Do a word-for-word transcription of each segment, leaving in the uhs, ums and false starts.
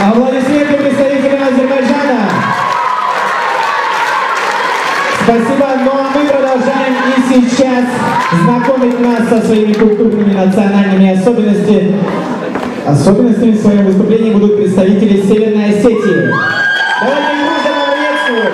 Аплодисменты представителям Азербайджана. Спасибо. Ну а мы продолжаем и сейчас знакомить нас со своими культурными, национальными особенностями. Особенностями в своем выступлении будут представители Северной Осетии. Давайте их друзьям приветствуем.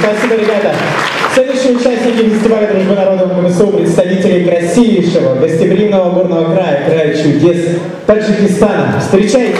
Спасибо, ребята. Следующие участники фестиваля «Дружбы народов МГМСУ» — представители красивейшего гостеприимного горного края, края чудес Таджикистана. Встречайте!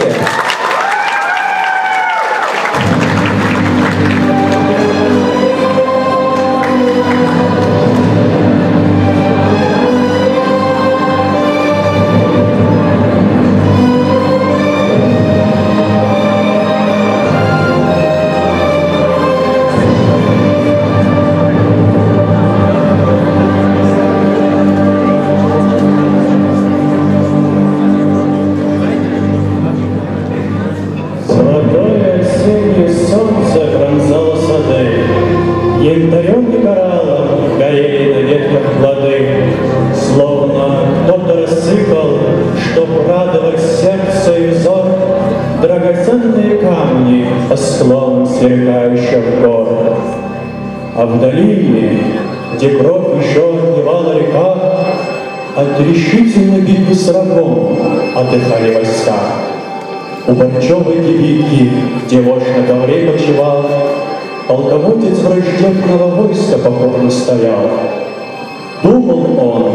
Полководец враждебного войска покорно стоял. Думал он: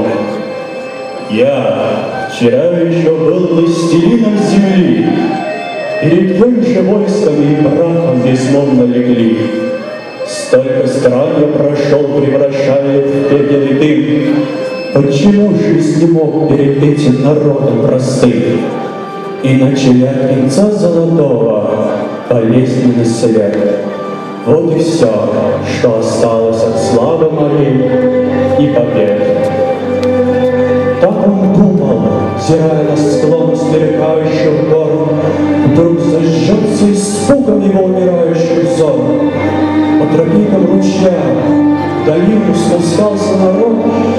я вчера еще был властелином земли, перед твоим же войском и прахом безмолвно легли. Столько стран я прошел, превращая в пепел и дым. Почему же не мог перед этим народом простым? Иначе я конца золотого болезненный свет. Вот и все, что осталось от славы моей и побед. Так он думал, взирая на склон сверкающих гор, вдруг зажжется испугом его умирающих взор. По тропинам ручья в долину спускался народ,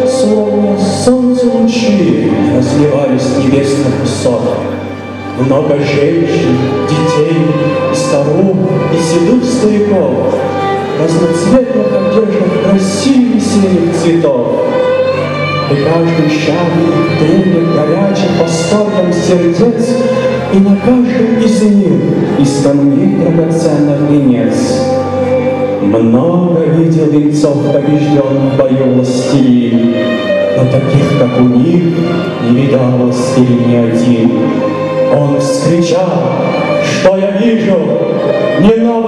словно солнце лучи разливались небесных высот. Много женщин, детей, старух и седых стариков, разноцветных одеждах красивых синих цветов. И каждый шаг тренет горячим восторгом сердец, и на каждом из них из камней драгоценных венец. Много видел венцов побежденных в бою властелин, но таких, как у них, не видал властелин ни один. Он вскричал: что я вижу, не новое.